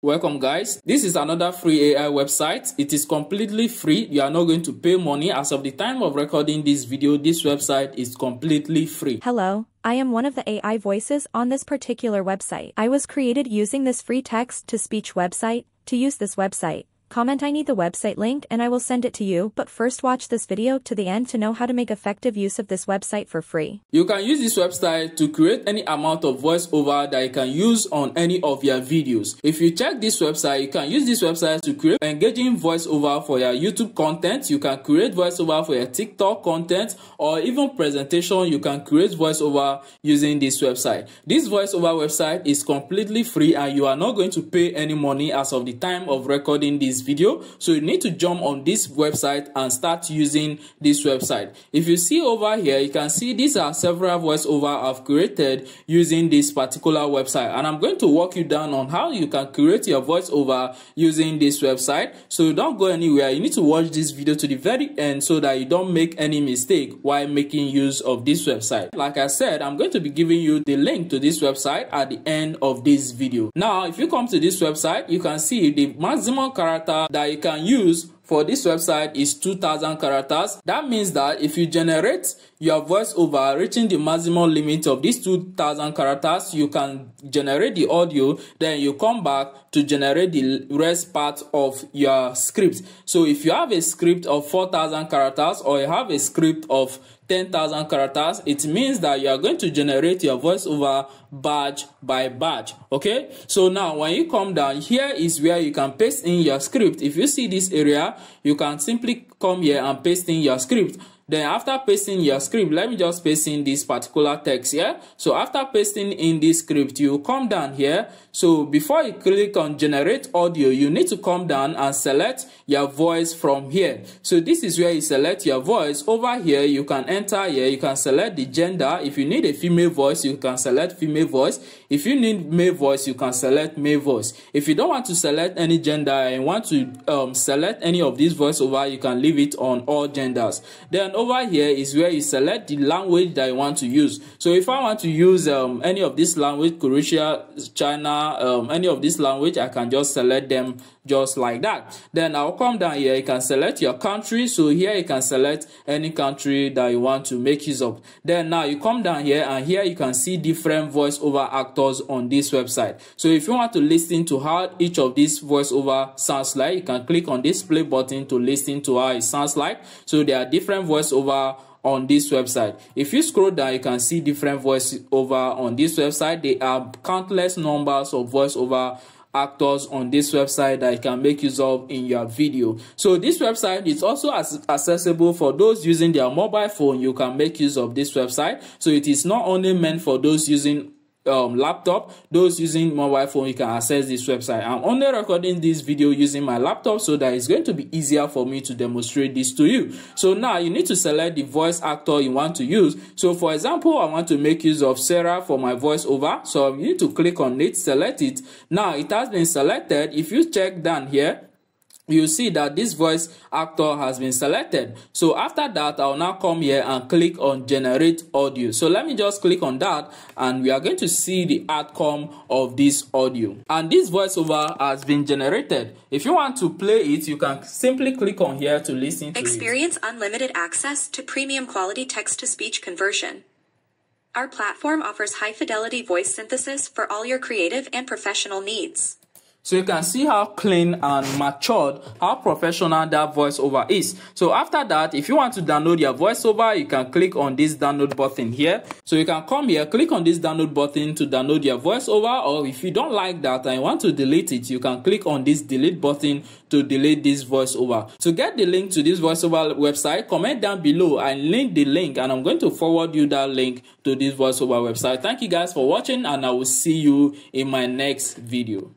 Welcome guys, this is another free AI website. It is completely free. You are not going to pay money. As of the time of recording this video, this website is completely free. Hello, I am one of the AI voices on this particular website. I was created using this free text-to-speech website. To use this website, comment "I need the website link" and I will send it to you, but first watch this video to the end to know how to make effective use of this website for free. You can use this website to create any amount of voiceover that you can use on any of your videos. If you check this website, you can use this website to create engaging voiceover for your YouTube content. You can create voiceover for your TikTok content or even presentation. You can create voiceover using this website. This voiceover website is completely free and you are not going to pay any money as of the time of recording this video, so you need to jump on this website and start using this website. If you see over here, you can see these are several voiceover I've created using this particular website, and I'm going to walk you down on how you can create your voiceover using this website. So don't go anywhere. You need to watch this video to the very end so that you don't make any mistake while making use of this website. Like I said, I'm going to be giving you the link to this website at the end of this video. Now, if you come to this website, you can see the maximum character that you can use for this website is 2000 characters. That means that if you generate your voiceover reaching the maximum limit of these 2000 characters, you can generate the audio, then you come back to generate the rest part of your script. So if you have a script of 4000 characters or you have a script of 10,000 characters, it means that you are going to generate your voiceover batch by batch. Okay, so now when you come down, here is where you can paste in your script. If you see this area, you can simply come here and paste in your script. Then after pasting your script, let me just paste in this particular text here. So after pasting in this script, you come down here. So before you click on generate audio, you need to come down and select your voice from here. So this is where you select your voice. Over here, you can enter here. You can select the gender. If you need a female voice, you can select female voice. If you need male voice, you can select male voice. If you don't want to select any gender and want to select any of these voiceover, you can leave it on all genders. Then over here is where you select the language that you want to use. So if I want to use any of this language, Korea, China, any of this language, I can just select them just like that. Then I'll come down here. You can select your country. So here you can select any country that you want to make use of. Then now you come down here, and here you can see different voiceover actors on this website. So if you want to listen to how each of these voiceover sounds like, you can click on this play button to listen to how it sounds like. So there are different voiceover on this website. If you scroll down, you can see different voiceover on this website. There are countless numbers of voiceover actors on this website that you can make use of in your video. So this website is also accessible for those using their mobile phone. You can make use of this website. So it is not only meant for those using laptop. Those using mobile phone, you can access this website. I'm only recording this video using my laptop so that it's going to be easier for me to demonstrate this to you. So now you need to select the voice actor you want to use. So for example, I want to make use of Sarah for my voiceover. So you need to click on it, select it. Now it has been selected. If you check down here, you see that this voice actor has been selected. So after that, I'll now come here and click on generate audio. So let me just click on that, and we are going to see the outcome of this audio. And this voiceover has been generated. If you want to play it, you can simply click on here to listen to it. Experience unlimited access to premium quality text-to-speech conversion. Our platform offers high-fidelity voice synthesis for all your creative and professional needs. So you can see how clean and matured, how professional that voiceover is. So after that, if you want to download your voiceover, you can click on this download button here. So you can come here, click on this download button to download your voiceover, or if you don't like that and want to delete it, you can click on this delete button to delete this voiceover. To get the link to this voiceover website, comment down below and link the link, and I'm going to forward you that link to this voiceover website. Thank you guys for watching, and I will see you in my next video.